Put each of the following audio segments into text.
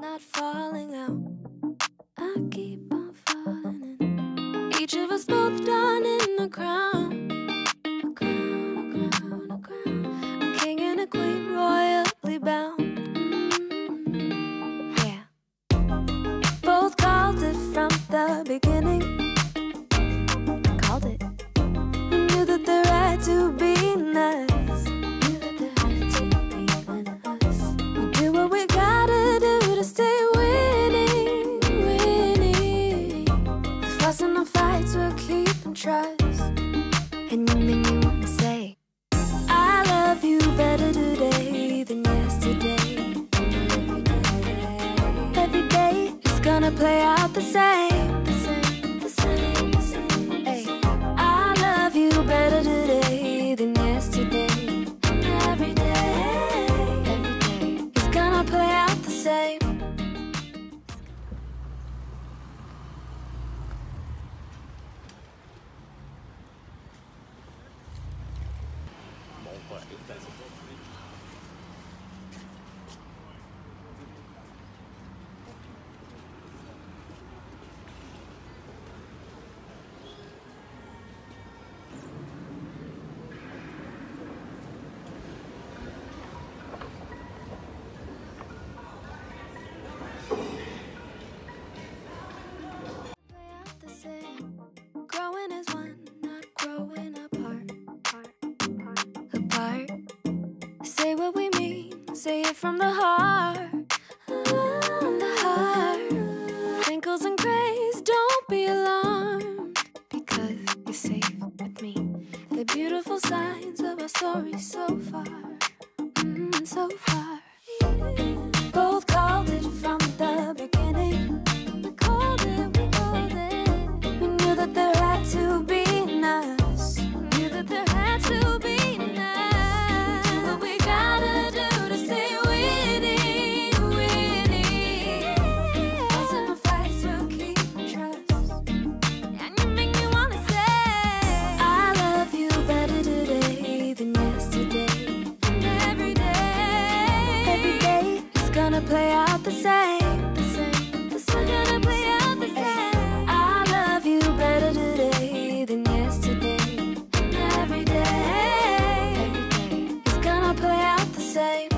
not falling out. I keep on falling in. Each of us both done in the crown. A crown, a crown, a crown. A king and a queen royally bound. Yeah. Both called it from the beginning. Called it. We knew that the right to be nice. Knew that the right to be nice. We do what we gotta do to stay winning, winning. The fuss and the fights, we're keeping trust. And you make me wanna say, I love you better today than yesterday. Every day is gonna play out the same. Better today than yesterday. Every day, it's gonna play out the same. Growing as one, not growing apart. Apart. Say what we mean, say it from the heart. From the heart. Wrinkles and grays, don't be alarmed, because you're safe with me. The beautiful signs of our story so far, so far. Yeah. Both called it from the beginning. We called it. There had to be nice. Knew that there had to be nice. Do what we gotta do to stay winning, winning. Lots of fights will keep trust. And you make me wanna say, I love you better today than yesterday. And every day it's gonna play out the same. The same, the same. It's gonna play out the same. Better today than yesterday. Every day, it's gonna play out the same.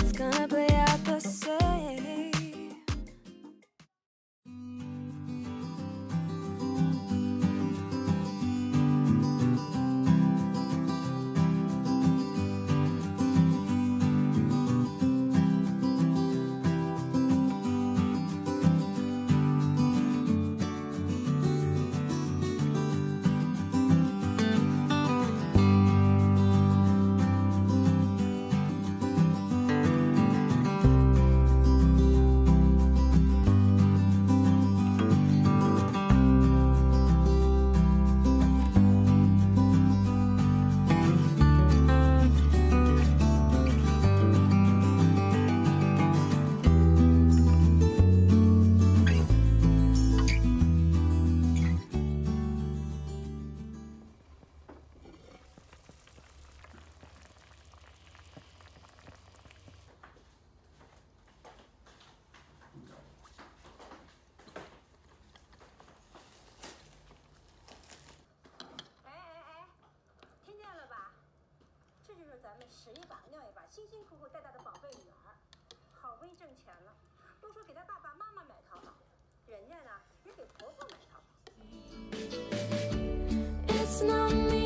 It's gonna play out the same. 使一把尿一把，辛辛苦苦带大的宝贝女儿，好不容易挣钱了，都说给她爸爸妈妈买淘宝，人家呢也给婆婆买淘宝。